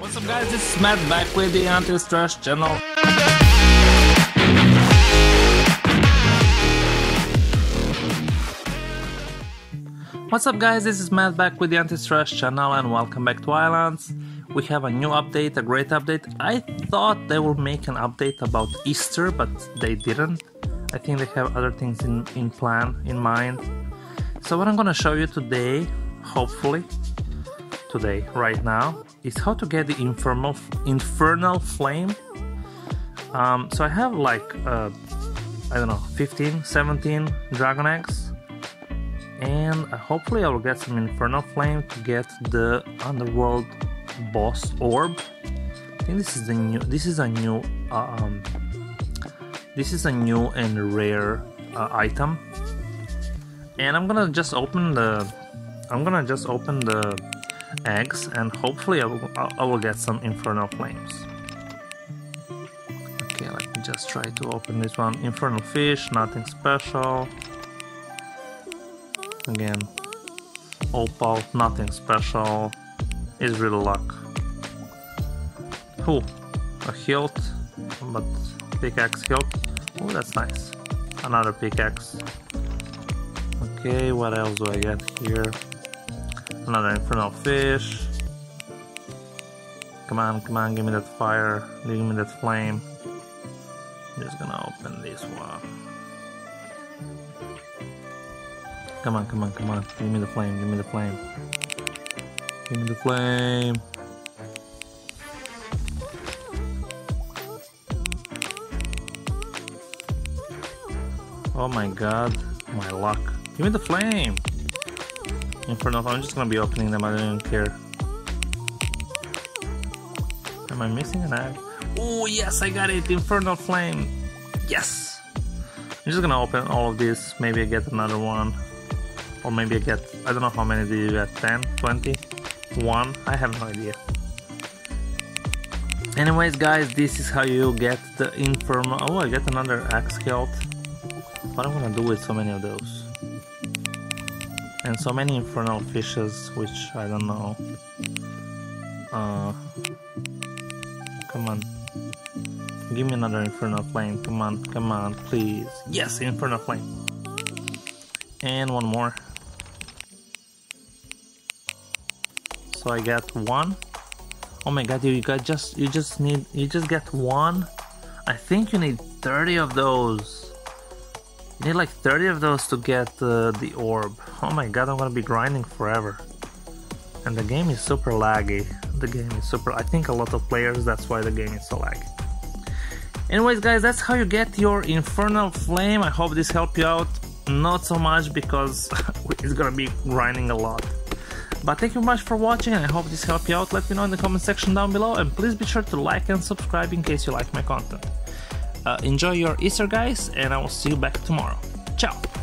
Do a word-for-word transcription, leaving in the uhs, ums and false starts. What's up guys, this is Matt back with the Antistress channel. What's up guys, this is Matt back with the Antistress channel and welcome back to Islands. We have a new update, a great update. I thought they would make an update about Easter, but they didn't. I think they have other things in, in plan, in mind. So what I'm gonna show you today, hopefully, today, right now, is how to get the infernal infernal flame. Um, so I have like uh, I don't know, fifteen, seventeen dragon eggs, and hopefully I will get some infernal flame to get the underworld boss orb. I think this is the new. This is a new. Uh, um, this is a new and rare uh, item, and I'm gonna just open the. I'm gonna just open the. eggs, and hopefully I will, I will get some infernal flames. Okay, let me just try to open this one. Infernal fish, nothing special. Again, opal, nothing special. It's really luck. Ooh, a hilt, but pickaxe hilt. Oh, that's nice. Another pickaxe. Okay, what else do I get here? Another infernal fish. Come on, come on, give me that fire, give me that flame. I'm just gonna open this one. Come on, come on, come on, give me the flame, give me the flame. Give me the flame. Oh my god, my luck. Give me the flame. Infernal, I'm just gonna be opening them, I don't even care. Am I missing an egg? Oh yes, I got it! Infernal flame! Yes! I'm just gonna open all of these, maybe I get another one. Or maybe I get, I don't know how many do you get, ten, twenty, one? I have no idea. Anyways guys, this is how you get the infernal... Oh, I get another axe hilt. What am I gonna do with so many of those? And so many infernal fishes, which I don't know. Uh, come on, give me another infernal flame. Come on, come on, please. Yes, infernal flame. And one more. So I got one. Oh my god, you got just you just need you just get one. I think you need thirty of those. You need like thirty of those to get uh, the orb. Oh my god, I'm gonna be grinding forever. And the game is super laggy. The game is super... I think a lot of players, that's why the game is so laggy. Anyways guys, that's how you get your infernal flame. I hope this helped you out. Not so much because it's gonna be grinding a lot. But thank you much for watching and I hope this helped you out. Let me know in the comment section down below and please be sure to like and subscribe in case you like my content. Uh, enjoy your Easter guys, and I will see you back tomorrow. Ciao!